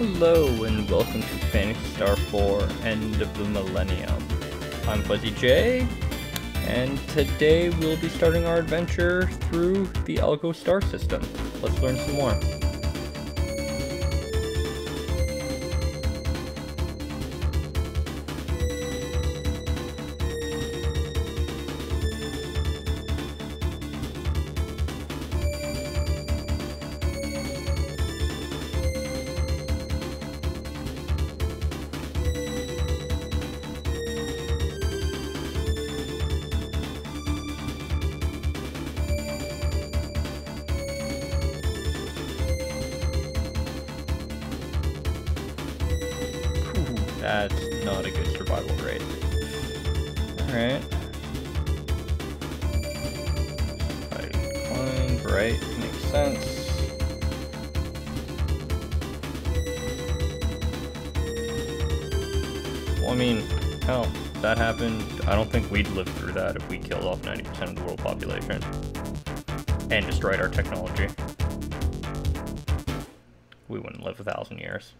Hello and welcome to Phantasy Star 4 End of the Millennium. I'm Fuzzy J, and today we'll be starting our adventure through the Algo Star System. Let's learn some more. That's not a good survival rate. Alright. I climbed right, makes sense. Well, I mean, hell, if that happened, I don't think we'd live through that if we killed off 90% of the world population. And destroyed our technology. We wouldn't live 1,000 years.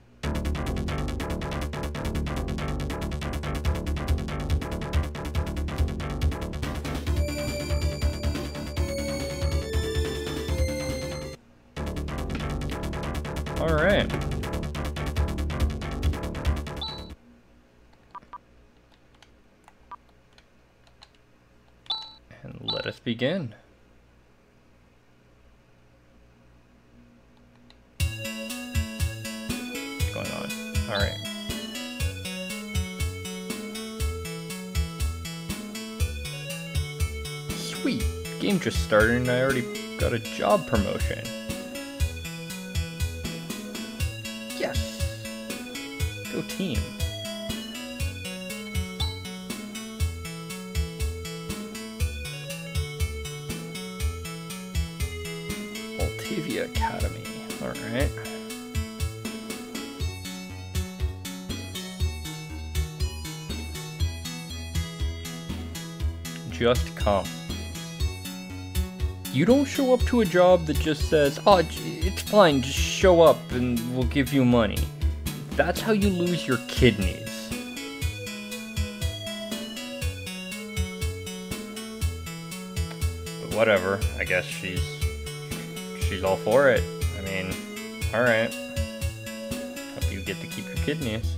Alright. And let us begin. What's going on? Alright. Sweet! Game just started and I already got a job promotion. Go team. Altavia Academy. Alright. Just come. You don't show up to a job that just says, oh, it's fine, just show up and we'll give you money. That's how you lose your kidneys. But whatever, I guess she's all for it. I mean, alright. Hope you get to keep your kidneys.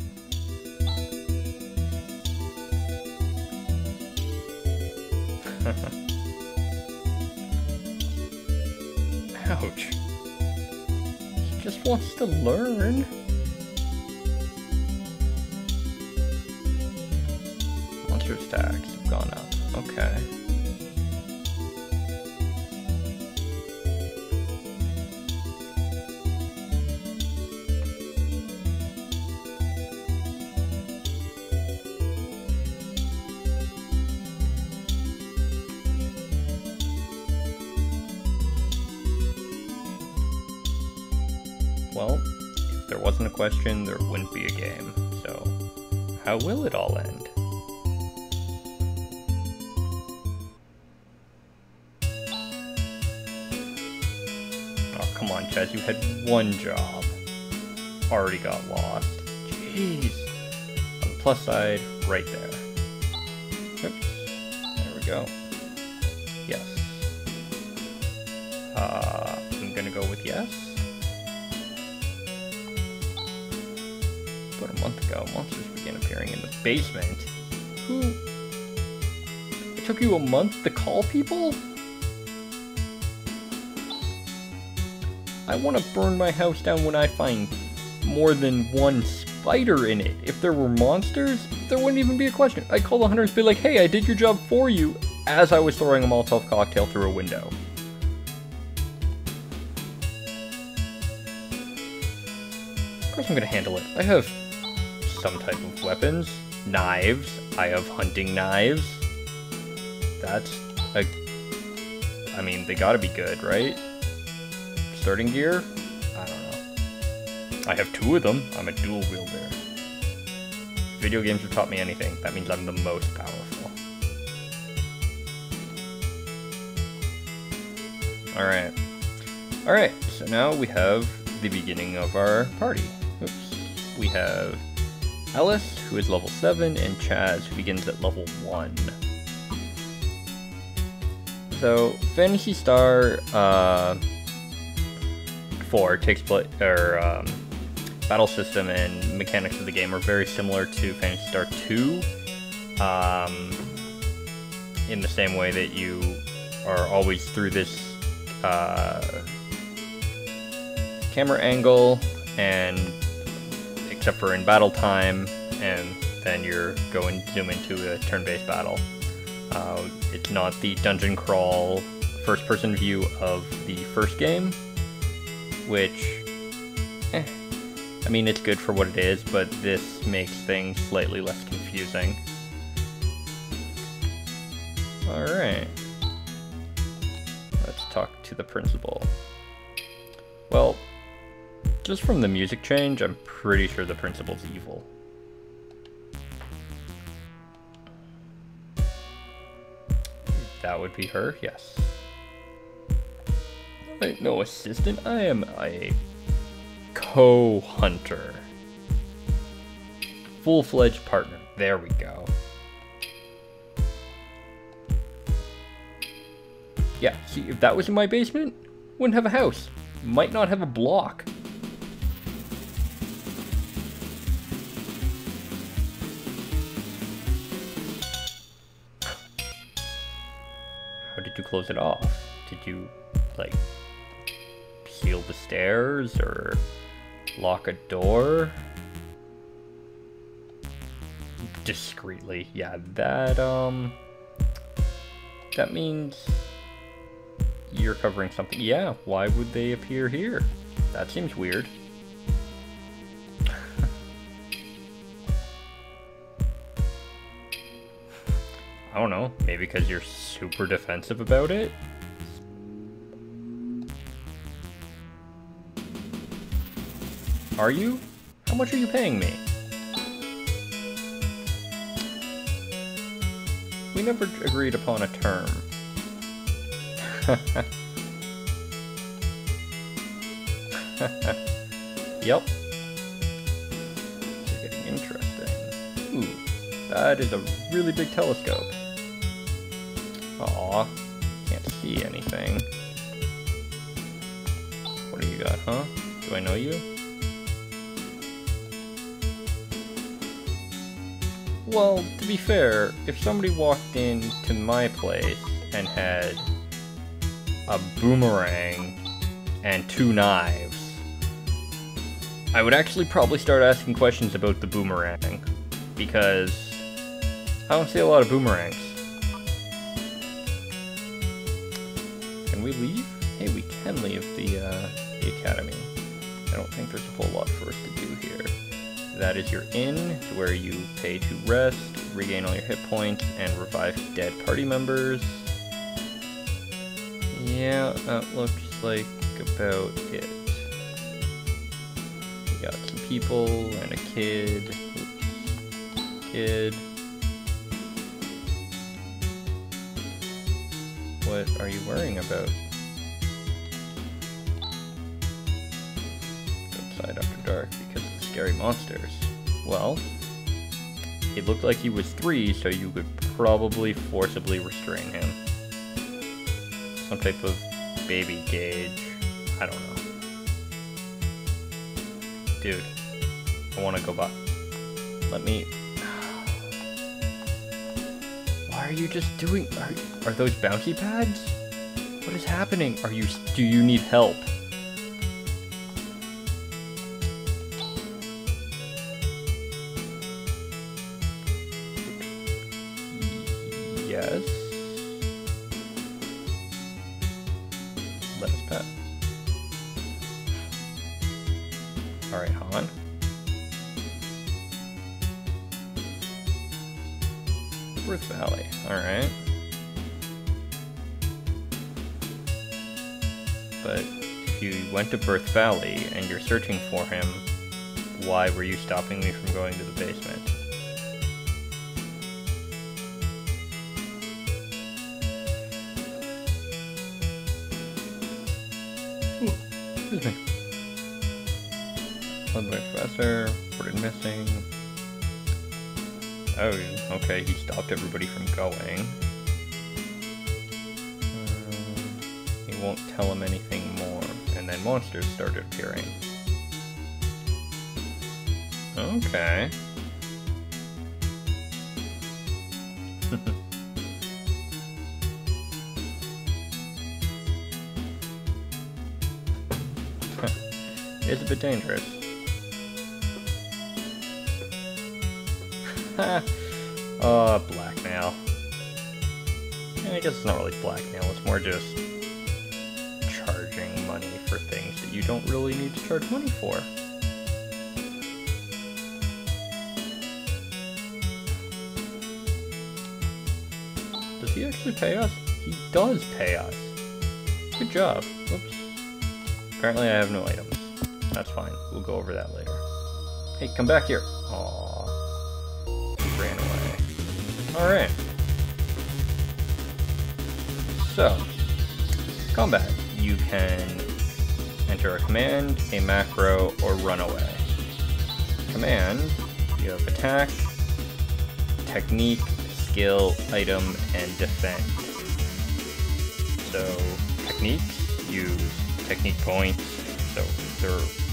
Ouch. He just wants to learn. Stacks have gone up. Okay. Well, if there wasn't a question, there wouldn't be a game. So, how will it all end? Come on, Chaz, you had one job. Already got lost. Jeez. On the plus side, right there. Oops. There we go. Yes. I'm gonna go with yes. About a month ago, monsters began appearing in the basement. Who? It took you a month to call people? I want to burn my house down when I find more than one spider in it. If there were monsters, there wouldn't even be a question. I'd call the hunters and be like, hey, I did your job for you, as I was throwing a Molotov cocktail through a window. Of course I'm going to handle it. I have some type of weapons, knives. I have hunting knives. That's a... I mean, they gotta be good, right? Starting gear? I don't know. I have two of them. I'm a dual wielder. Video games have taught me anything. That means I'm the most powerful. Alright. Alright, so now we have the beginning of our party. Oops. we have Alice, who is level 7, and Chaz, who begins at level 1. So Phantasy Star 4 takes place, or battle system and mechanics of the game are very similar to Phantasy Star 2, in the same way that you are always through this camera angle, and except for in battle time, and then you're going zoom into a turn-based battle. It's not the dungeon crawl first-person view of the first game, which, I mean, it's good for what it is, but this makes things slightly less confusing. Alright, let's talk to the principal. Well, just from the music change, I'm pretty sure the principal's evil. That would be her, yes. I ain't no assistant, I am a co-hunter. Full-fledged partner, there we go. Yeah, see, if that was in my basement, wouldn't have a house. Might not have a block. How did you close it off? Did you, like, seal the stairs or lock a door? Discreetly, yeah, that, that means you're covering something. Yeah, why would they appear here? That seems weird. I don't know, maybe because you're super defensive about it? Are you? How much are you paying me? We never agreed upon a term. Yep. This is getting interesting. Ooh, that is a really big telescope. Aw, can't see anything. What do you got, huh? Do I know you? Well, to be fair, if somebody walked into my place and had a boomerang and 2 knives, I would actually probably start asking questions about the boomerang, because I don't see a lot of boomerangs. Can we leave? Hey, we can leave the academy. I don't think there's a whole lot for us to do here. That is your inn, to where you pay to rest, regain all your hit points, and revive dead party members. Yeah, that looks like about it. We got some people and a kid. Oops. Kid. What are you worrying about? Go outside after dark because of the scary monsters. Well, it looked like he was 3, so you could probably forcibly restrain him. Some type of baby cage. I don't know. Dude, I want to go back. Let me... Why are you just doing... Are those bouncy pads? What is happening? Are you... Do you need help? Yes? Let us pet. Alright, Han. Birth Valley, alright. But if you went to Birth Valley and you're searching for him, why were you stopping me from going to the basement? Led by Professor, reported missing. Oh, okay, he stopped everybody from going. He won't tell him anything more. And then monsters started appearing. Okay. It's a bit dangerous. Blackmail. I guess it's not really blackmail, it's more just charging money for things that you don't really need to charge money for. Does he actually pay us? He does pay us. Good job. Whoops. Apparently I have no items. That's fine. We'll go over that later. Hey, come back here. Aww. He ran away. Alright. So, combat. You can enter a command, a macro, or run away. Command, you have attack, technique, skill, item, and defend. So, techniques, use technique points. So,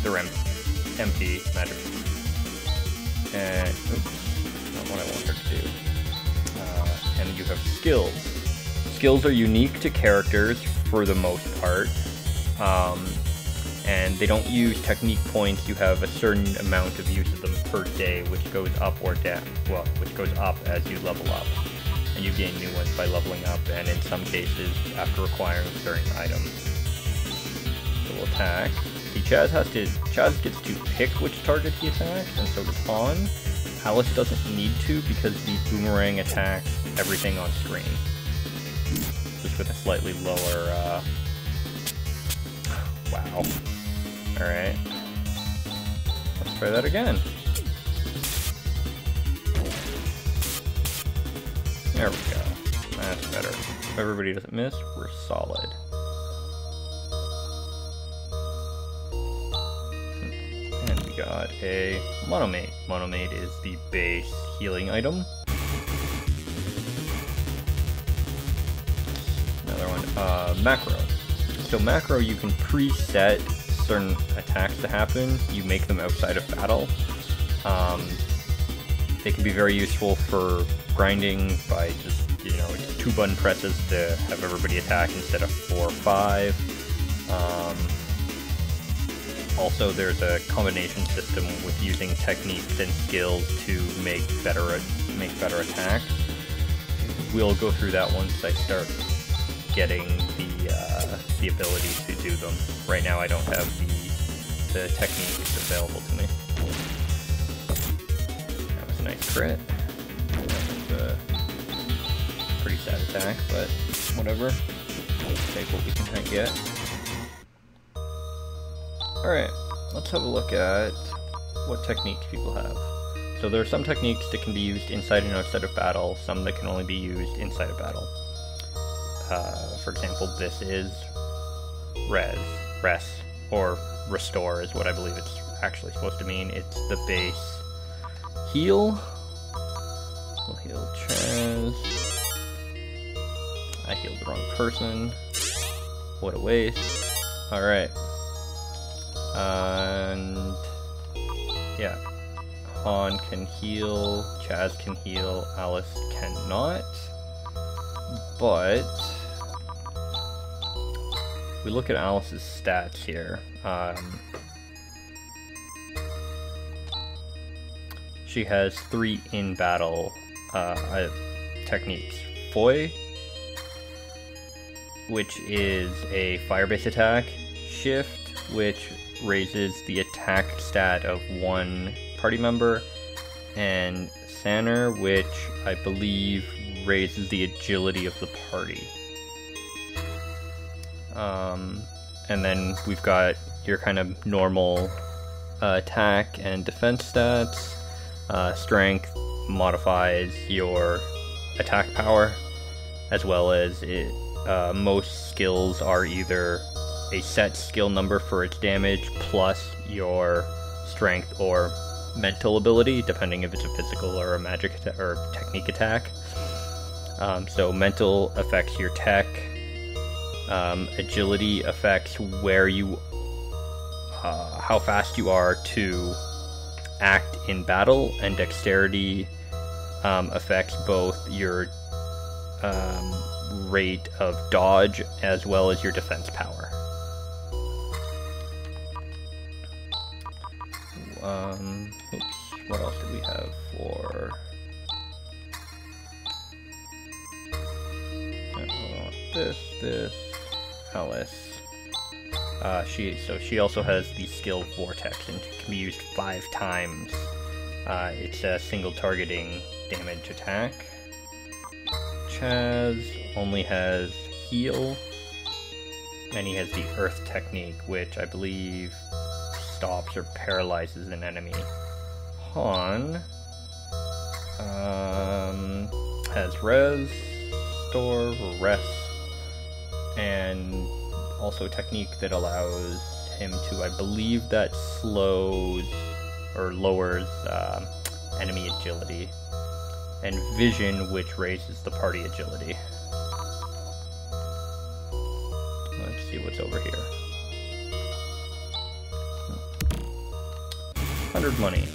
they're empty magic. And, oops, not what I want her to do. And you have skills. Skills are unique to characters for the most part. And they don't use technique points. You have a certain amount of use of them per day, which goes up or down. Well, which goes up as you level up. And you gain new ones by leveling up, and in some cases, after acquiring certain items. So we'll attack. See, Chaz gets to pick which target he attacks, and so does Han. Alice doesn't need to because the boomerang attacks everything on screen. Just with a slightly lower, Wow. Alright. Let's try that again. There we go. That's better. If everybody doesn't miss, we're solid. Got a Monomate. Monomate is the base healing item. Another one, macro. So macro, you can preset certain attacks to happen. You make them outside of battle. They can be very useful for grinding by just, it's 2 button presses to have everybody attack instead of 4 or 5. Also, there's a combination system with using techniques and skills to make better attacks. We'll go through that once I start getting the ability to do them. Right now, I don't have the techniques available to me. That was a nice crit. That was a pretty sad attack, but whatever. We'll take what we can get. Alright, let's have a look at what techniques people have. So there are some techniques that can be used inside and outside of battle, some that can only be used inside of battle. For example, this is res, or restore is what I believe it's actually supposed to mean. It's the base heal. We'll heal Chaz. I healed the wrong person. What a waste. Alright. And yeah, Han can heal, Chaz can heal, Alice cannot, but we look at Alice's stats here. She has 3 in battle techniques. Foy, which is a fire-based attack, Shift, which raises the attack stat of 1 party member, and Sanner, which I believe raises the agility of the party. And then we've got your kind of normal attack and defense stats. Strength modifies your attack power, as well as it, most skills are either a set skill number for its damage plus your strength, or mental ability, depending if it's a physical or a magic or technique attack. So mental affects your tech, agility affects where you, how fast you are to act in battle, and dexterity affects both your rate of dodge as well as your defense power. What else do we have for... This, Alice. She also has the skill Vortex, and can be used 5 times. It's a single targeting damage attack. Chaz only has heal, and he has the Earth technique, which I believe stops or paralyzes an enemy. Han has res, store, rest, and also a technique that allows him to, I believe that slows or lowers enemy agility, and vision, which raises the party agility. Let's see what's over here. 100 money.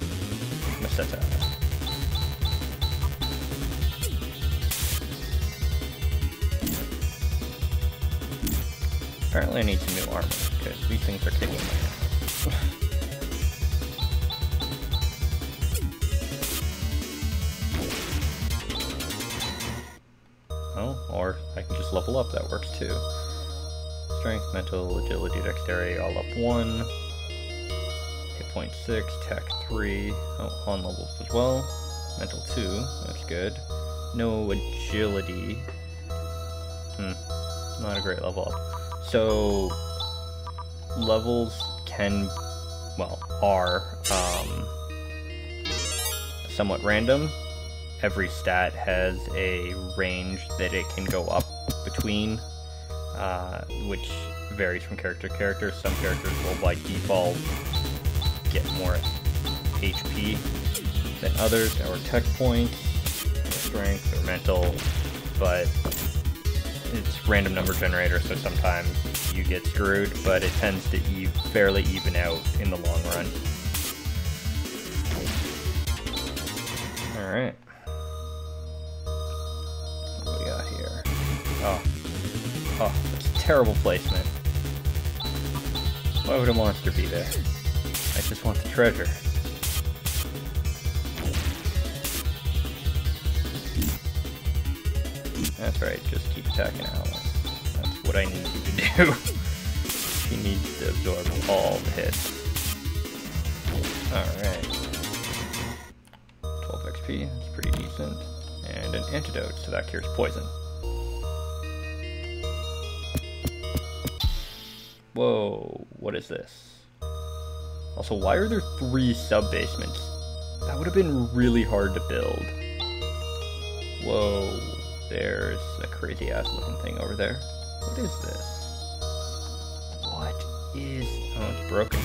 Miseta. Apparently I need some new armor, because these things are kicking my ass. Or I can just level up, that works too. Strength, mental, agility, dexterity, all up 1. Hit point 6, tech 3. Oh, on levels as well. Mental 2, that's good. No agility. Not a great level up. So, levels are somewhat random. Every stat has a range that it can go up between, which varies from character to character. Some characters will by default get more HP than others, or tech points, or strength, or mental, but it's random number generator, so sometimes you get screwed, but it tends to fairly even out in the long run. Alright. Oh, that's a terrible placement. Why would a monster be there? I just want the treasure. That's right, just keep attacking Alice. That's what I need you to do. She needs to absorb all the hits. Alright. 12 XP, that's pretty decent. And an antidote, so that cures poison. Whoa, what is this? Also, why are there 3 sub-basements? That would have been really hard to build. Whoa, there's a crazy ass looking thing over there. What is this? What is... Oh, it's broken.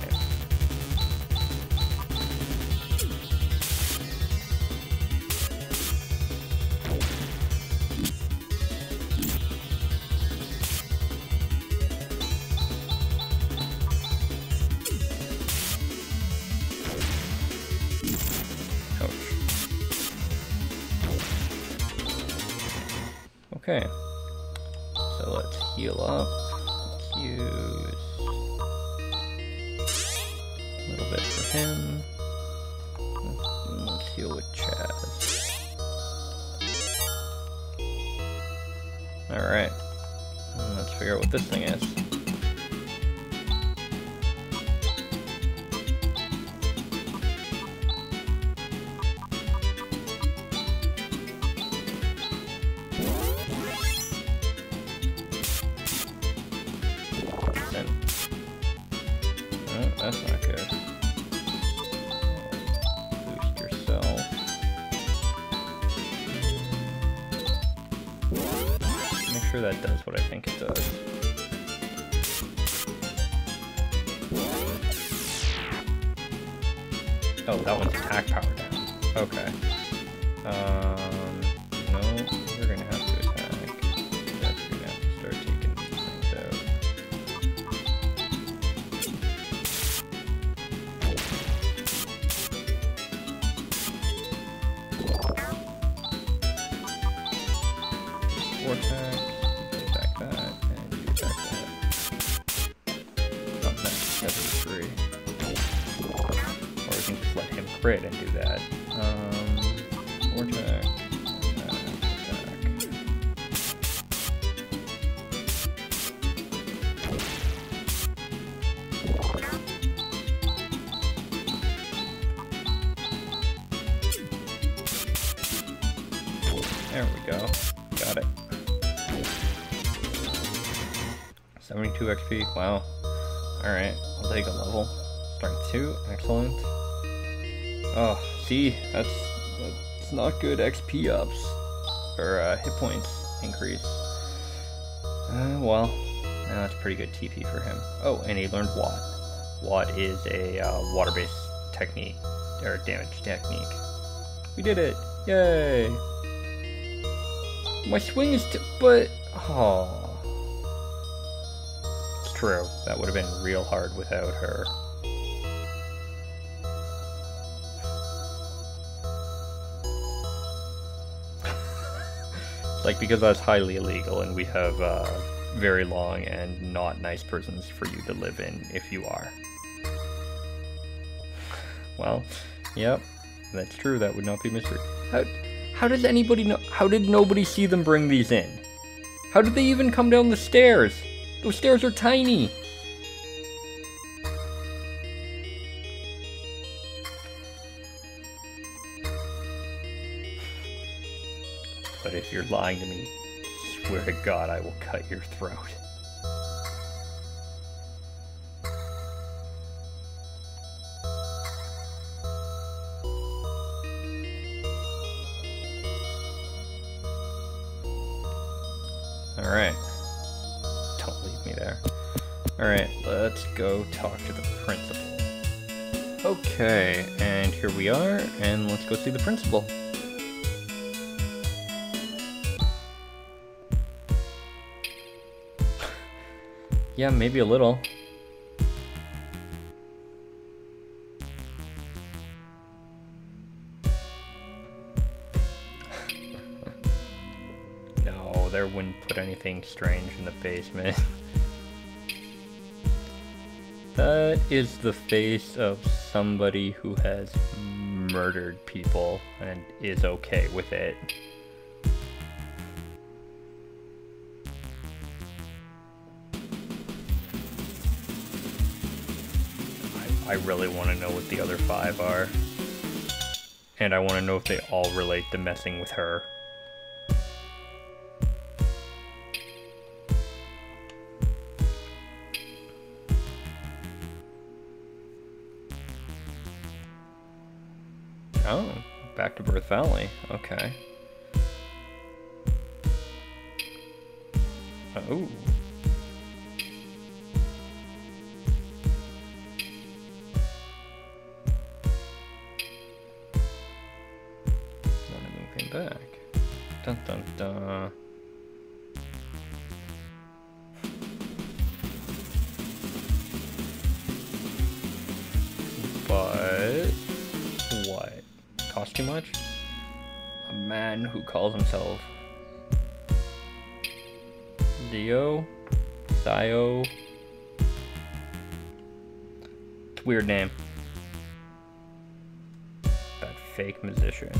Alright. Okay, so let's heal up, let's use a little bit for him, and let's heal with Chaz. Alright, let's figure out what this thing is. That's not good. Boost yourself. Make sure that does what I think it does. Oh, that one's attack power down. Okay. No, we're gonna have to attack. Yes, we're gonna have to start taking things out. Vortex. And do that. Vortex. There we go. Got it. 72 XP. Wow. Alright. I'll take a level. Strength 2. Excellent. Oh, see, that's not good XP ups, or hit points increase. Well, that's pretty good TP for him. Oh, and he learned Watt. Watt is a water-based technique, or damage technique. We did it! Yay! My swing is but... Oh, it's true, that would have been real hard without her. Like, because that's highly illegal and we have very long and not nice prisons for you to live in if you are. Well, yep, that's true, that would not be mystery. How does anybody know? How did nobody see them bring these in? How did they even come down the stairs? Those stairs are tiny! But if you're lying to me, swear to God, I will cut your throat. Alright. Don't leave me there. Alright, let's go talk to the principal. Okay, and here we are, and let's go see the principal. Yeah, maybe a little. No, there wouldn't put anything strange in the basement. That is the face of somebody who has murdered people and is okay with it. I really want to know what the other 5 are. And I want to know if they all relate to messing with her. Oh, back to Birth Valley. Okay. Oh. Dun dun dun. But... what? Cost too much? A man who calls himself... Zio... It's a weird name. That fake musician.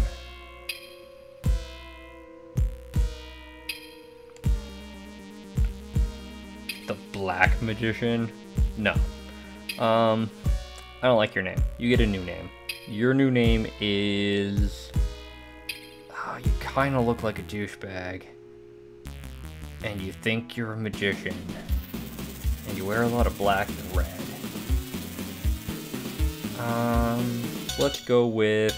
Black magician? No. I don't like your name. You get a new name. Your new name is... Oh, you kind of look like a douchebag. And you think you're a magician. And you wear a lot of black and red. Let's go with...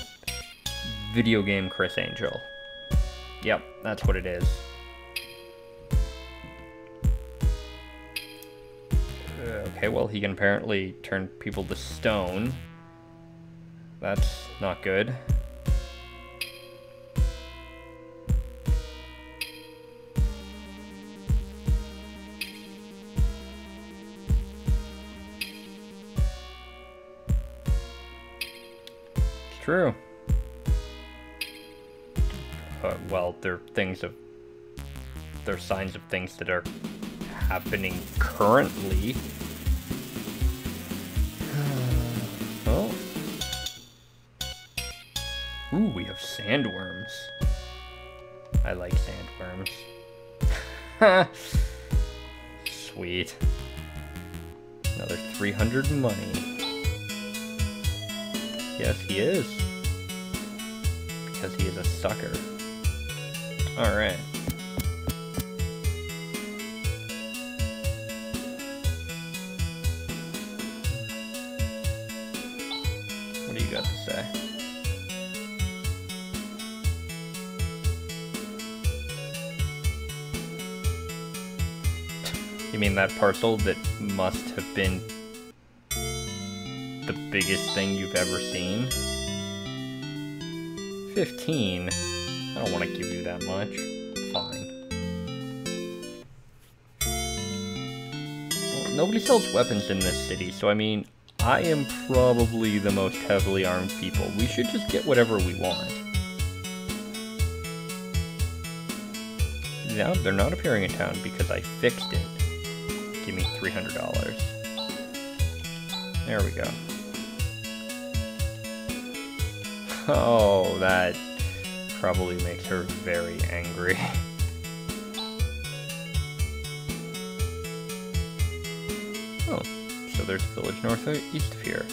Video Game Chris Angel. Yep, that's what it is. Okay, well, he can apparently turn people to stone. That's not good. True. But, well, they're things of... they're signs of things that are happening currently. Oh. Ooh, we have sandworms. I like sandworms. Sweet. Another 300 money. Yes, he is. Because he is a sucker. Alright. What do you got to say? You mean that parcel that must have been the biggest thing you've ever seen? 15? I don't want to give you that much. Fine. Well, nobody sells weapons in this city, so I mean, I am probably the most heavily armed people. We should just get whatever we want. Now they're not appearing in town because I fixed it. Give me $300. There we go. Oh, that probably makes her very angry. Oh, so there's a village northeast of here.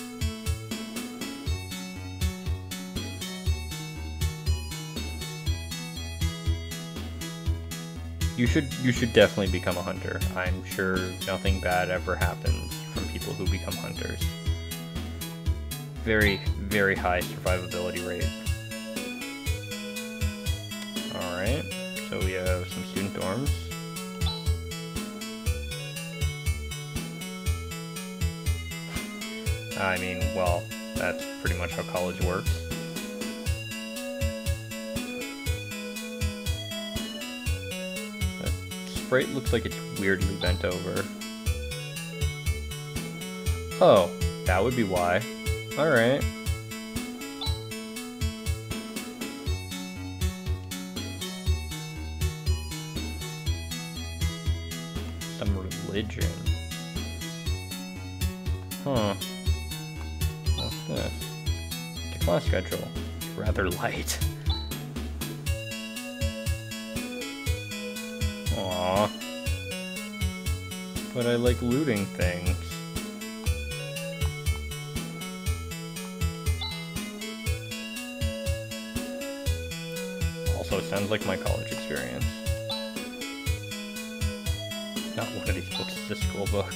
You should definitely become a hunter. I'm sure nothing bad ever happens from people who become hunters. Very, very high survivability rate. Alright, so we have some student dorms. I mean, well, that's pretty much how college works. That sprite looks like it's weirdly bent over. Oh, that would be why. Alright. Some religion. Huh. What's this? The class schedule. It's rather light. Aww. But I like looting things. Sounds like my college experience. Not one of these books is a school book.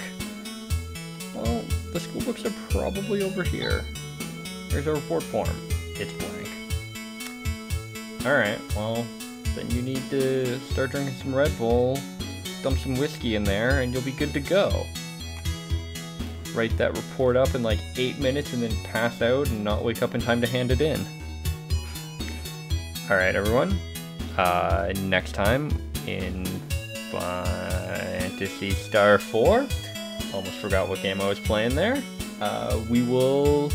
Well, the school books are probably over here. Here's a report form. It's blank. Alright, well, then you need to start drinking some Red Bull, dump some whiskey in there, and you'll be good to go. Write that report up in like 8 minutes and then pass out and not wake up in time to hand it in. Alright, everyone. Next time in Phantasy Star 4, almost forgot what game I was playing there, we will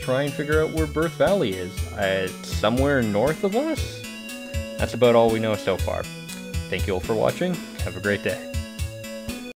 try and figure out where Birth Valley is. It's somewhere north of us? That's about all we know so far. Thank you all for watching. Have a great day.